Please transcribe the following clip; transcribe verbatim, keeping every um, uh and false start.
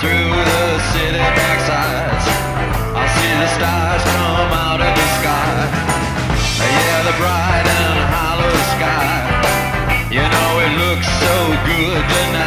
through the city backsides. I see the stars come out of the sky. Yeah, the bright and hollow sky. You know it looks so good tonight.